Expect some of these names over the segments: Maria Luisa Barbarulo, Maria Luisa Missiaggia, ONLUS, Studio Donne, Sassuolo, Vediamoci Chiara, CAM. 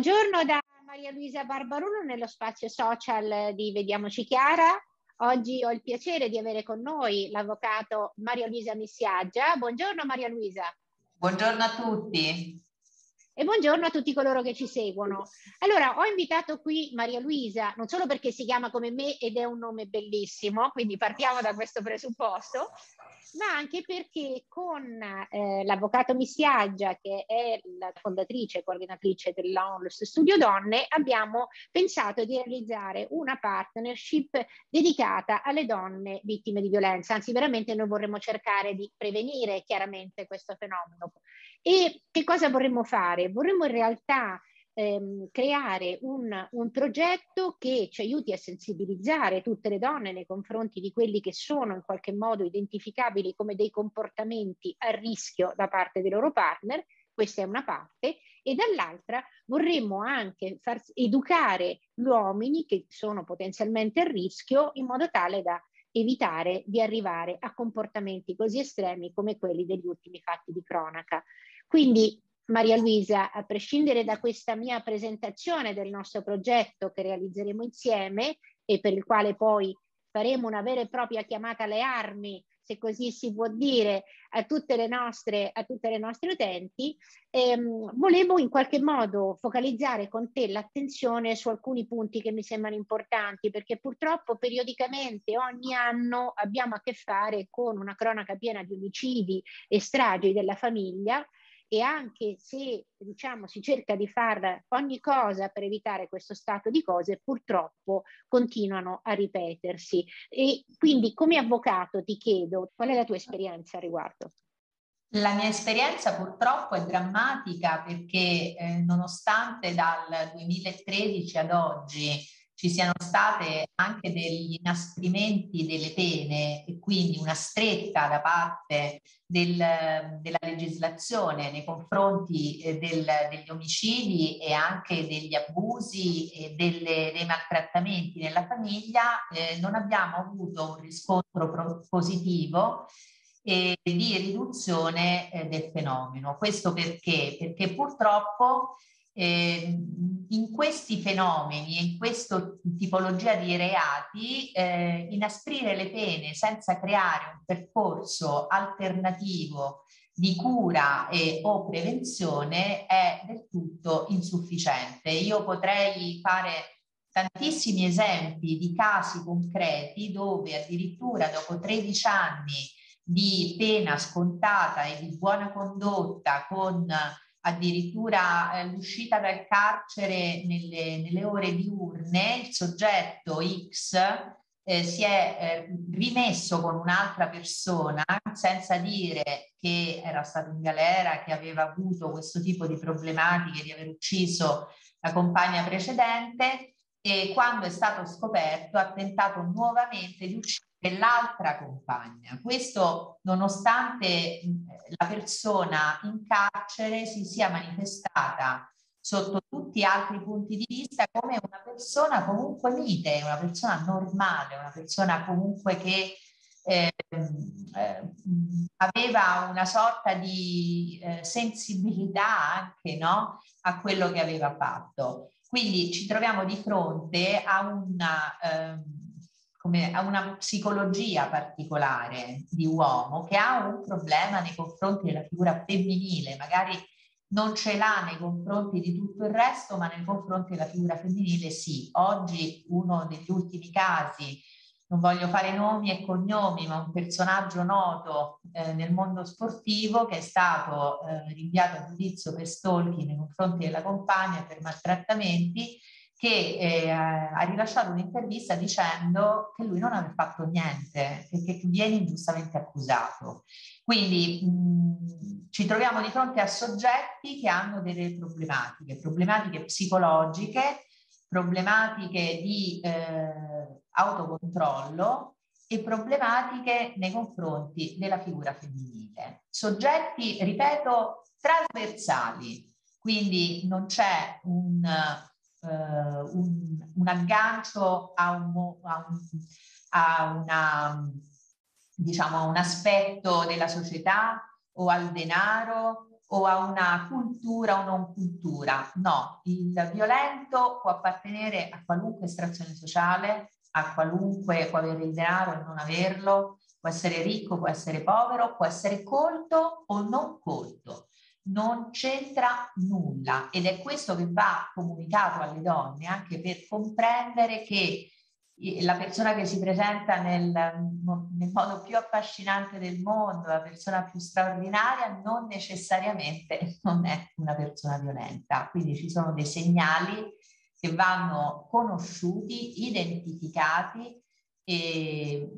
Buongiorno da Maria Luisa Barbarulo nello spazio social di Vediamoci Chiara. Oggi ho il piacere di avere con noi l'avvocato Maria Luisa Missiaggia. Buongiorno Maria Luisa. Buongiorno a tutti. E buongiorno a tutti coloro che ci seguono. Allora, ho invitato qui Maria Luisa, non solo perché si chiama come me ed è un nome bellissimo, quindi partiamo da questo presupposto, ma anche perché con l'avvocato Missiaggia, che è la fondatrice e coordinatrice dell'ONLUS Studio Donne, abbiamo pensato di realizzare una partnership dedicata alle donne vittime di violenza. Anzi, veramente noi vorremmo cercare di prevenire chiaramente questo fenomeno. E che cosa vorremmo fare? Vorremmo in realtà creare un progetto che ci aiuti a sensibilizzare tutte le donne nei confronti di quelli che sono in qualche modo identificabili come dei comportamenti a rischio da parte dei loro partner. Questa è una parte, e dall'altra vorremmo anche far educare gli uomini che sono potenzialmente a rischio, in modo tale da evitare di arrivare a comportamenti così estremi come quelli degli ultimi fatti di cronaca. Quindi, Maria Luisa, a prescindere da questa mia presentazione del nostro progetto che realizzeremo insieme e per il quale poi faremo una vera e propria chiamata alle armi, se così si può dire, a tutte le nostre utenti, volevo in qualche modo focalizzare con te l'attenzione su alcuni punti che mi sembrano importanti, perché purtroppo periodicamente ogni anno abbiamo a che fare con una cronaca piena di omicidi e stragi della famiglia, e anche se, diciamo, si cerca di fare ogni cosa per evitare questo stato di cose, purtroppo continuano a ripetersi. E quindi, come avvocato, ti chiedo qual è la tua esperienza al riguardo? La mia esperienza purtroppo è drammatica, perché nonostante dal 2013 ad oggi ci siano state anche degli inasprimenti delle pene e quindi una stretta da parte della legislazione nei confronti degli omicidi e anche degli abusi e dei maltrattamenti nella famiglia, non abbiamo avuto un riscontro positivo e di riduzione del fenomeno. Questo perché? Perché purtroppo in questi fenomeni e in questa tipologia di reati inasprire le pene senza creare un percorso alternativo di cura o prevenzione è del tutto insufficiente. Io potrei fare tantissimi esempi di casi concreti dove addirittura dopo 13 anni di pena scontata e di buona condotta, con addirittura l'uscita dal carcere nelle ore diurne, il soggetto X si è rimesso con un'altra persona senza dire che era stato in galera, che aveva avuto questo tipo di problematiche, di aver ucciso la compagna precedente, e quando è stato scoperto ha tentato nuovamente di uccidere l'altra compagna. Questo nonostante la persona in carcere si sia manifestata sotto tutti gli altri punti di vista come una persona comunque mite, una persona normale, una persona comunque che aveva una sorta di sensibilità anche, no, a quello che aveva fatto. Quindi ci troviamo di fronte a una psicologia particolare di uomo che ha un problema nei confronti della figura femminile, magari non ce l'ha nei confronti di tutto il resto, ma nei confronti della figura femminile sì. Oggi uno degli ultimi casi, non voglio fare nomi e cognomi, ma un personaggio noto nel mondo sportivo che è stato rinviato a giudizio per stalking nei confronti della compagna, per maltrattamenti, che ha rilasciato un'intervista dicendo che lui non aveva fatto niente e che viene ingiustamente accusato. Quindi ci troviamo di fronte a soggetti che hanno delle problematiche psicologiche, problematiche di autocontrollo e problematiche nei confronti della figura femminile. Soggetti, ripeto, trasversali, quindi non c'è un aggancio a un aspetto della società o al denaro o a una cultura o non cultura. No, il violento può appartenere a qualunque estrazione sociale, a qualunque, può avere il denaro o non averlo, può essere ricco, può essere povero, può essere colto o non colto. Non c'entra nulla, ed è questo che va comunicato alle donne, anche per comprendere che la persona che si presenta nel modo più affascinante del mondo, la persona più straordinaria, non necessariamente non è una persona violenta. Quindi ci sono dei segnali che vanno conosciuti, identificati, e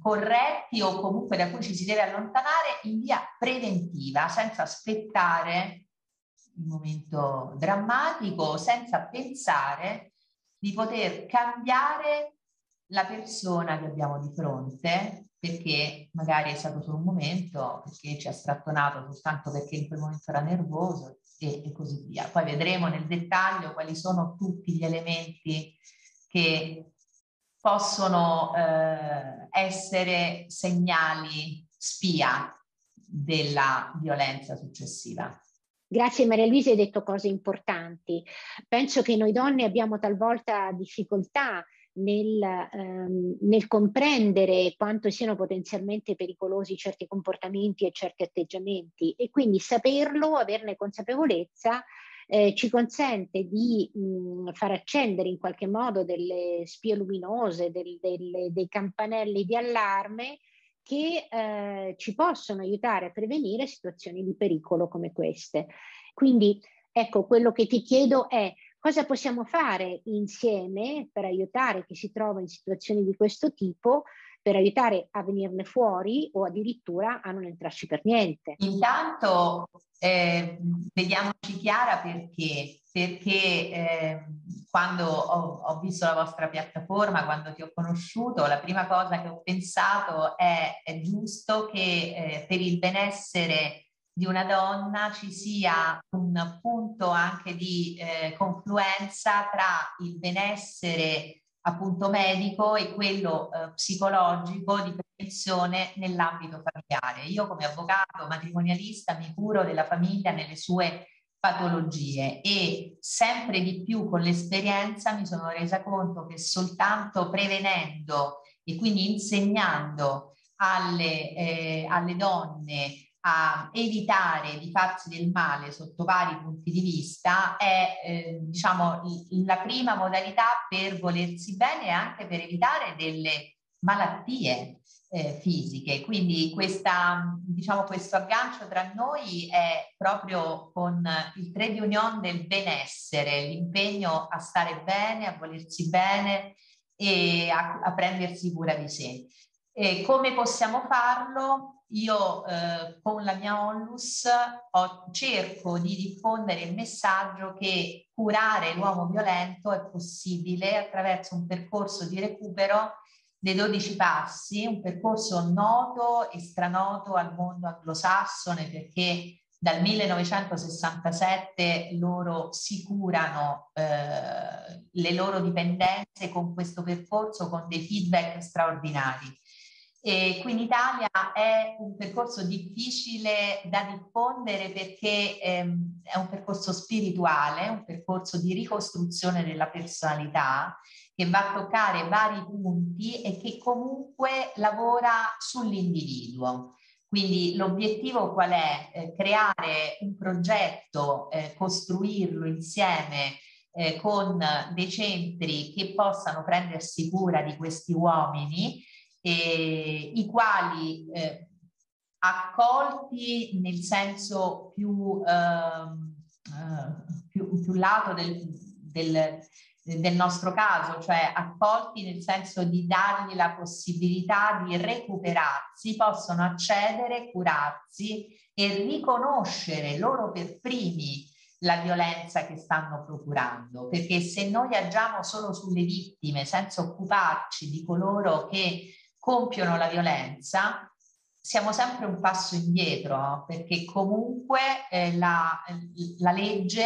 corretti, o comunque da cui ci si deve allontanare in via preventiva, senza aspettare il momento drammatico, senza pensare di poter cambiare la persona che abbiamo di fronte, perché magari è stato solo un momento, perché ci ha strattonato soltanto perché in quel momento era nervoso, e così via. Poi vedremo nel dettaglio quali sono tutti gli elementi che possono essere segnali spia della violenza successiva. Grazie Maria Luisa, hai detto cose importanti. Penso che noi donne abbiamo talvolta difficoltà nel comprendere quanto siano potenzialmente pericolosi certi comportamenti e certi atteggiamenti, e quindi saperlo, averne consapevolezza, ci consente di far accendere in qualche modo delle spie luminose, dei campanelli di allarme che ci possono aiutare a prevenire situazioni di pericolo come queste. Quindi ecco, quello che ti chiedo è: cosa possiamo fare insieme per aiutare chi si trova in situazioni di questo tipo, per aiutare a venirne fuori o addirittura a non entrarci per niente? Intanto vediamoci Chiara, perché quando ho visto la vostra piattaforma, quando ti ho conosciuto, la prima cosa che ho pensato è giusto che per il benessere di una donna ci sia un punto anche di confluenza tra il benessere appunto medico e quello psicologico di prevenzione nell'ambito familiare. Io, come avvocato matrimonialista, mi curo della famiglia nelle sue patologie, e sempre di più con l'esperienza mi sono resa conto che soltanto prevenendo e quindi insegnando alle donne a evitare di farsi del male sotto vari punti di vista è diciamo la prima modalità per volersi bene e anche per evitare delle malattie fisiche. Quindi questo aggancio tra noi è proprio con il trade union del benessere, l'impegno a stare bene, a volersi bene e a prendersi cura di sé. E come possiamo farlo? Io con la mia ONLUS cerco di diffondere il messaggio che curare l'uomo violento è possibile attraverso un percorso di recupero dei 12 passi, un percorso noto e stranoto al mondo anglosassone, perché dal 1967 loro si curano le loro dipendenze con questo percorso, con dei feedback straordinari. E qui in Italia è un percorso difficile da diffondere, perché è un percorso spirituale, un percorso di ricostruzione della personalità che va a toccare vari punti e che comunque lavora sull'individuo. Quindi l'obiettivo qual è? Creare un progetto, costruirlo insieme con dei centri che possano prendersi cura di questi uomini, i quali accolti nel senso più lato del nostro caso, cioè accolti nel senso di dargli la possibilità di recuperarsi, possono accedere, curarsi e riconoscere loro per primi la violenza che stanno procurando. Perché se noi agiamo solo sulle vittime senza occuparci di coloro che compiono la violenza, siamo sempre un passo indietro, perché comunque la legge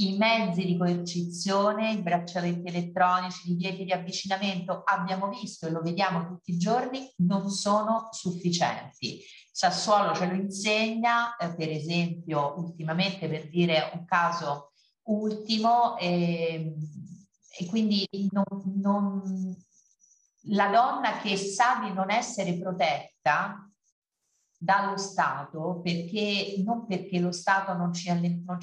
i mezzi di coercizione, i braccialetti elettronici, i divieti di avvicinamento, abbiamo visto e lo vediamo tutti i giorni, non sono sufficienti. Sassuolo ce lo insegna, per esempio, ultimamente, per dire un caso ultimo, e quindi la donna che sa di non essere protetta dallo Stato, perché non perché lo Stato non ce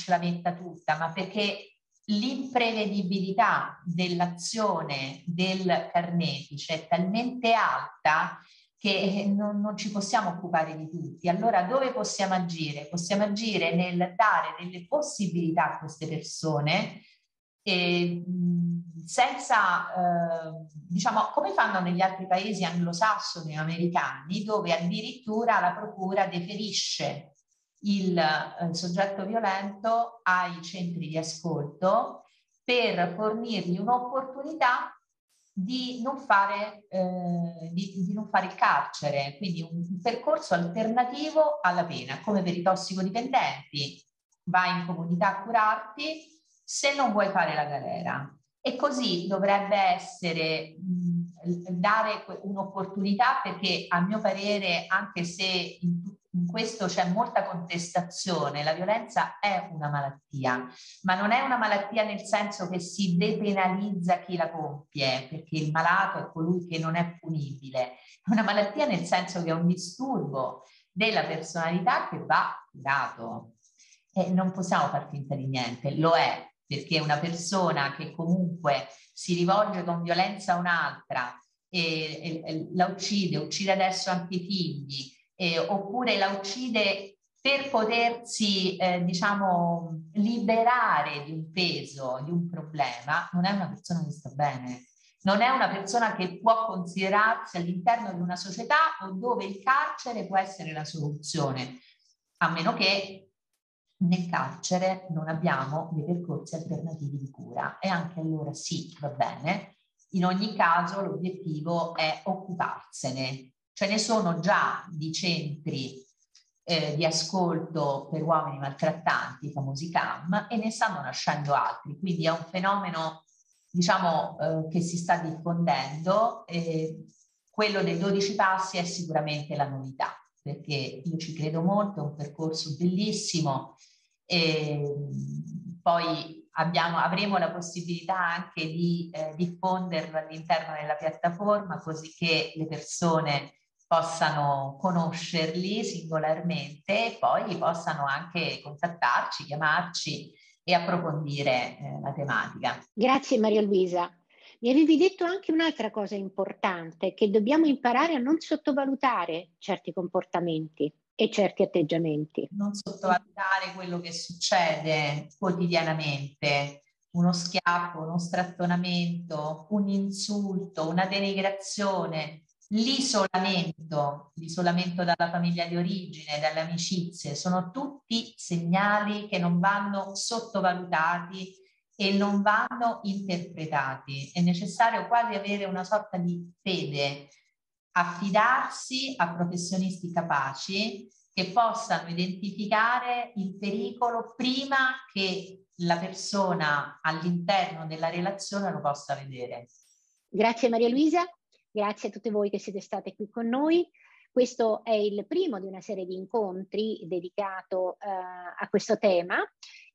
la metta tutta, ma perché l'imprevedibilità dell'azione del carnefice è talmente alta che non ci possiamo occupare di tutti. Allora dove possiamo agire? Possiamo agire nel dare delle possibilità a queste persone, senza, diciamo, come fanno negli altri paesi anglosassoni o americani, dove addirittura la procura deferisce il soggetto violento ai centri di ascolto per fornirgli un'opportunità di non fare il carcere, quindi un percorso alternativo alla pena, come per i tossicodipendenti. Vai in comunità a curarti se non vuoi fare la galera. E così dovrebbe essere dare un'opportunità, perché a mio parere, anche se in questo c'è molta contestazione, la violenza è una malattia, ma non è una malattia nel senso che si depenalizza chi la compie, perché il malato è colui che non è punibile. È una malattia nel senso che è un disturbo della personalità che va curato. E non possiamo far finta di niente, lo è, perché una persona che comunque si rivolge con violenza a un'altra e la uccide adesso anche i figli, oppure la uccide per potersi diciamo liberare di un peso, di un problema, non è una persona che sta bene, non è una persona che può considerarsi all'interno di una società dove il carcere può essere la soluzione, a meno che nel carcere non abbiamo dei percorsi alternativi di cura, e anche allora sì, va bene. In ogni caso l'obiettivo è occuparsene, cioè ne sono già di centri di ascolto per uomini maltrattanti, i famosi CAM, e ne stanno nascendo altri, quindi è un fenomeno, diciamo, che si sta diffondendo. Quello dei 12 passi è sicuramente la novità, perché io ci credo molto, è un percorso bellissimo, e poi avremo la possibilità anche di diffonderlo all'interno della piattaforma, così che le persone possano conoscerli singolarmente e poi possano anche contattarci, chiamarci e approfondire la tematica. Grazie Maria Luisa. Mi avevi detto anche un'altra cosa importante, che dobbiamo imparare a non sottovalutare certi comportamenti e certi atteggiamenti. Non sottovalutare quello che succede quotidianamente, uno schiaffo, uno strattonamento, un insulto, una denigrazione, l'isolamento dalla famiglia di origine, dalle amicizie, sono tutti segnali che non vanno sottovalutati e non vanno interpretati. È necessario quasi avere una sorta di fede, affidarsi a professionisti capaci che possano identificare il pericolo prima che la persona all'interno della relazione lo possa vedere. Grazie Maria Luisa, grazie a tutti voi che siete state qui con noi. Questo è il primo di una serie di incontri dedicato a questo tema,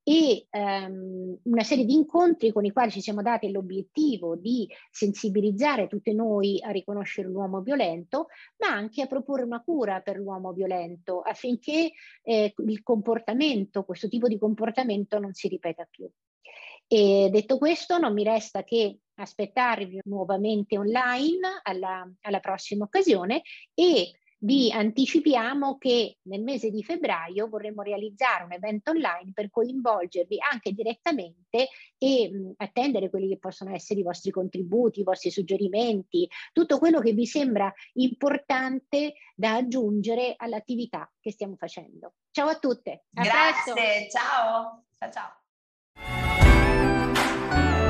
e una serie di incontri con i quali ci siamo dati l'obiettivo di sensibilizzare tutti noi a riconoscere l'uomo violento, ma anche a proporre una cura per l'uomo violento, affinché questo tipo di comportamento non si ripeta più. E detto questo, non mi resta che aspettarvi nuovamente online alla prossima occasione, e vi anticipiamo che nel mese di febbraio vorremmo realizzare un evento online per coinvolgervi anche direttamente e attendere quelli che possono essere i vostri contributi, i vostri suggerimenti, tutto quello che vi sembra importante da aggiungere all'attività che stiamo facendo. Ciao a tutte. A presto. Grazie, ciao. Ciao, ciao.